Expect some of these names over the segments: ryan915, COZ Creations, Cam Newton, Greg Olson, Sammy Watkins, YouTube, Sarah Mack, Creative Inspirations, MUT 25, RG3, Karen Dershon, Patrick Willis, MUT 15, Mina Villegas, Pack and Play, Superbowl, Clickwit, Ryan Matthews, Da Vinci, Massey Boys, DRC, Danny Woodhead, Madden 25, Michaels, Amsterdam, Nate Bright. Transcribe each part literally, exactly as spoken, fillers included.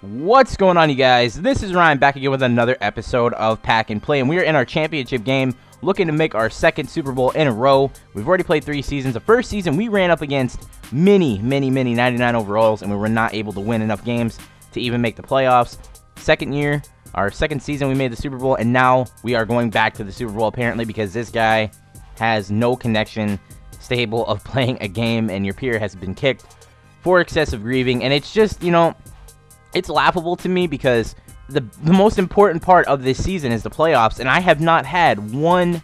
What's going on, you guys? This is Ryan back again with another episode of Pack and Play, and we are in our championship game looking to make our second Super Bowl in a row. We've already played three seasons. The first season we ran up against many, many, many ninety-nine overalls, and we were not able to win enough games to even make the playoffs. Second year, our second season, we made the Super Bowl, and now we are going back to the Super Bowl apparently because this guy has no connection stable of playing a game, and your peer has been kicked for excessive grieving, and it's just, you know, it's laughable to me because the, the most important part of this season is the playoffs, and I have not had one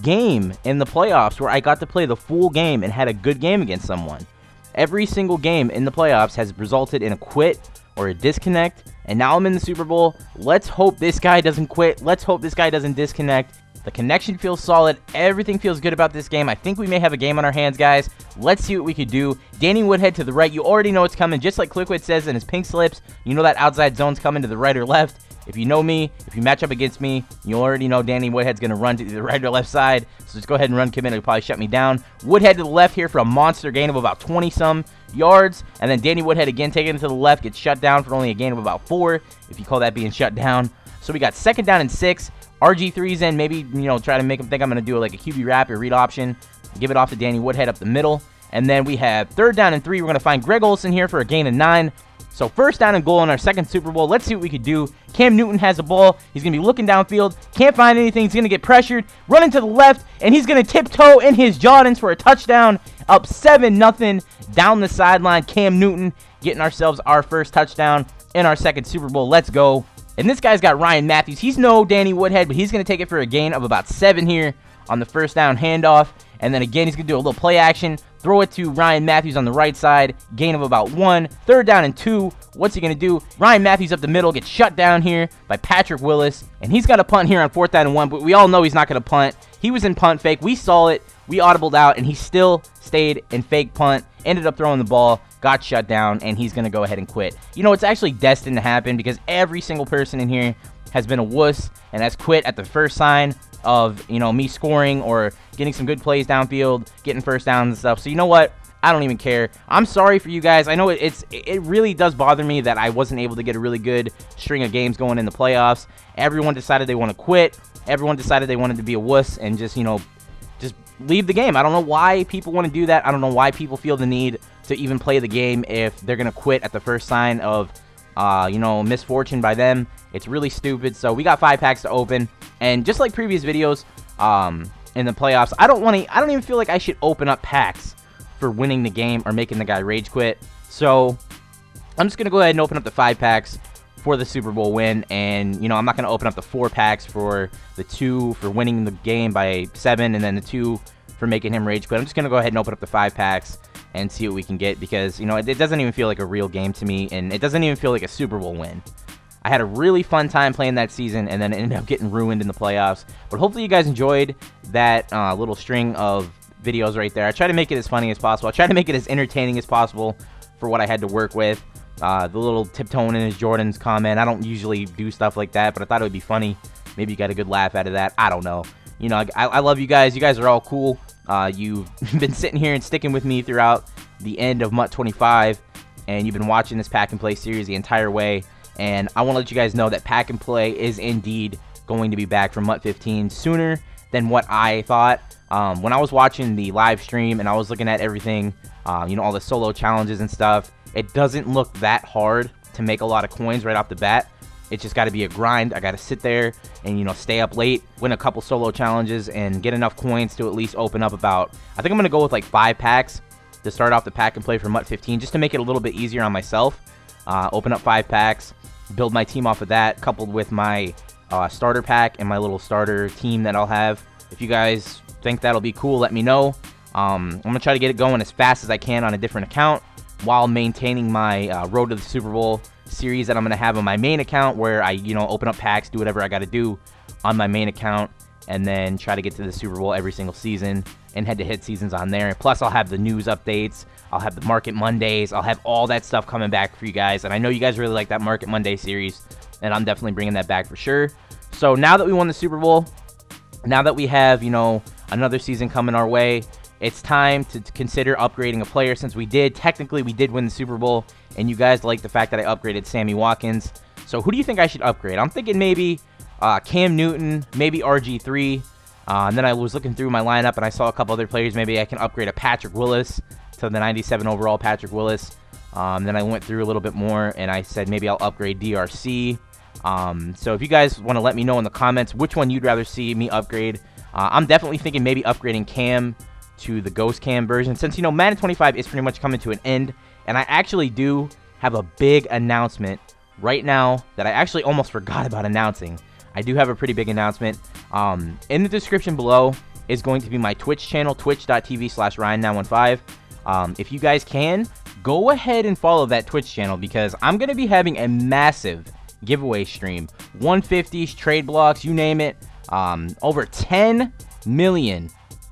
game in the playoffs where I got to play the full game and had a good game against someone. Every single game in the playoffs has resulted in a quit or a disconnect, and now I'm in the Super Bowl. Let's hope this guy doesn't quit. Let's hope this guy doesn't disconnect. The connection feels solid. Everything feels good about this game. I think we may have a game on our hands, guys. Let's see what we could do. Danny Woodhead to the right. You already know it's coming. Just like Clickwit says in his pink slips, you know that outside zone's coming to the right or left. If you know me, if you match up against me, you already know Danny Woodhead's going to run to the right or left side. So just go ahead and run commit. It'll probably shut me down. Woodhead to the left here for a monster gain of about twenty-some yards. And then Danny Woodhead again taking it to the left. Gets shut down for only a gain of about four, if you call that being shut down. So we got second down and six. R G three's in, maybe, you know, try to make him think I'm going to do like a Q B wrap or read option. Give it off to Danny Woodhead up the middle. And then we have third down and three. We're going to find Greg Olson here for a gain of nine. So first down and goal in our second Super Bowl. Let's see what we could do. Cam Newton has the ball. He's going to be looking downfield. Can't find anything. He's going to get pressured. Running to the left. And he's going to tiptoe in his Jordans for a touchdown. Up seven nothing down the sideline. Cam Newton getting ourselves our first touchdown in our second Super Bowl. Let's go. And this guy's got Ryan Matthews. He's no Danny Woodhead, but he's going to take it for a gain of about seven here on the first down handoff. And then again, he's going to do a little play action. Throw it to Ryan Matthews on the right side. Gain of about one. Third down and two. What's he going to do? Ryan Matthews up the middle. Gets shut down here by Patrick Willis. And he's got a punt here on fourth down and one, but we all know he's not going to punt. He was in punt fake. We saw it. We audibled out, and he still stayed in fake punt. Ended up throwing the ball. Got shut down, and he's going to go ahead and quit. You know, it's actually destined to happen because every single person in here has been a wuss and has quit at the first sign of, you know, me scoring or getting some good plays downfield, getting first downs and stuff. So you know what? I don't even care. I'm sorry for you guys. I know it, it's it really does bother me that I wasn't able to get a really good string of games going in the playoffs. Everyone decided they want to quit. Everyone decided they wanted to be a wuss and just, you know, just leave the game. I don't know why people want to do that. I don't know why people feel the need to even play the game if they're going to quit at the first sign of, uh, you know, misfortune by them. It's really stupid. So we got five packs to open. And just like previous videos um, in the playoffs, I don't want to, I don't even feel like I should open up packs for winning the game or making the guy rage quit. So I'm just going to go ahead and open up the five packs for the Super Bowl win. And, you know, I'm not going to open up the four packs for the two for winning the game by seven and then the two for making him rage quit. I'm just going to go ahead and open up the five packs and see what we can get because, you know, it, it doesn't even feel like a real game to me, and it doesn't even feel like a Super Bowl win. I had a really fun time playing that season, and then it ended up getting ruined in the playoffs. But hopefully you guys enjoyed that uh, little string of videos right there. I try to make it as funny as possible. I try to make it as entertaining as possible for what I had to work with. Uh, the little tiptoeing in his Jordans comment. I don't usually do stuff like that, but I thought it would be funny. Maybe you got a good laugh out of that. I don't know. You know, I, I love you guys. You guys are all cool. Uh, you've been sitting here and sticking with me throughout the end of M U T twenty-five, and you've been watching this Pack and Play series the entire way, and I want to let you guys know that Pack and Play is indeed going to be back from M U T fifteen sooner than what I thought. Um, when I was watching the live stream and I was looking at everything, uh, you know, all the solo challenges and stuff, it doesn't look that hard to make a lot of coins right off the bat. It's just got to be a grind. I got to sit there and, you know, stay up late, win a couple solo challenges, and get enough coins to at least open up about, I think I'm going to go with like five packs to start off the Pack and Play for M U T fifteen, just to make it a little bit easier on myself. Uh, open up five packs, build my team off of that, coupled with my uh, starter pack and my little starter team that I'll have. If you guys think that'll be cool, let me know. Um, I'm going to try to get it going as fast as I can on a different account while maintaining my uh, Road to the Super Bowl series that I'm going to have on my main account, where I, you know, open up packs, do whatever I got to do on my main account, and then try to get to the Super Bowl every single season and head-to-head seasons on there. Plus, I'll have the news updates. I'll have the Market Mondays. I'll have all that stuff coming back for you guys, and I know you guys really like that Market Monday series, and I'm definitely bringing that back for sure. So now that we won the Super Bowl, now that we have, you know, another season coming our way, it's time to consider upgrading a player, since we did. Technically, we did win the Super Bowl, and you guys like the fact that I upgraded Sammy Watkins. So who do you think I should upgrade? I'm thinking maybe uh, Cam Newton, maybe R G three. Uh, and then I was looking through my lineup, and I saw a couple other players. Maybe I can upgrade a Patrick Willis to the ninety-seven overall Patrick Willis. Um, then I went through a little bit more, and I said maybe I'll upgrade D R C. Um, so if you guys want to let me know in the comments which one you'd rather see me upgrade. Uh, I'm definitely thinking maybe upgrading Cam to the Ghost Cam version, since, you know, Madden twenty-five is pretty much coming to an end. And I actually do have a big announcement right now that I actually almost forgot about announcing. I do have a pretty big announcement. Um, in the description below is going to be my Twitch channel, twitch dot t v slash Ryan nine one five. Um, if you guys can, go ahead and follow that Twitch channel, because I'm going to be having a massive giveaway stream. one fifties, trade blocks, you name it. Um, over ten million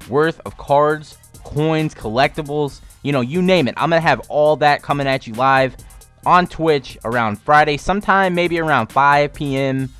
worth of cards, coins, collectibles, you know, you name it. I'm going to have all that coming at you live on Twitch around Friday, sometime maybe around five p m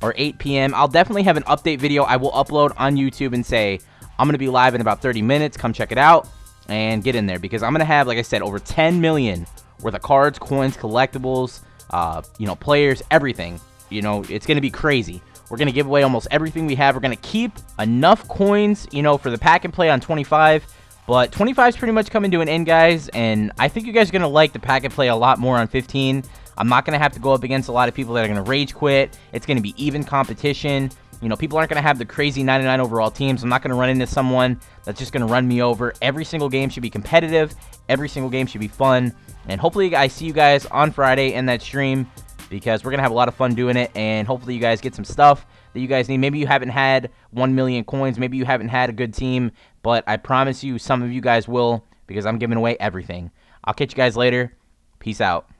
or eight p m I'll definitely have an update video I will upload on YouTube and say, I'm going to be live in about thirty minutes. Come check it out and get in there, because I'm going to have, like I said, over ten million worth of cards, coins, collectibles, uh, you know, players, everything. You know, it's going to be crazy. We're going to give away almost everything we have. We're going to keep enough coins, you know, for the pack and play on twenty-five. But twenty-five is pretty much coming to an end, guys. And I think you guys are going to like the pack and play a lot more on fifteen. I'm not going to have to go up against a lot of people that are going to rage quit. It's going to be even competition. You know, people aren't going to have the crazy ninety-nine overall teams. I'm not going to run into someone that's just going to run me over. Every single game should be competitive. Every single game should be fun. And hopefully I see you guys on Friday in that stream, because we're going to have a lot of fun doing it. And hopefully you guys get some stuff that you guys need. Maybe you haven't had one million coins. Maybe you haven't had a good team. But I promise you, some of you guys will, because I'm giving away everything. I'll catch you guys later. Peace out.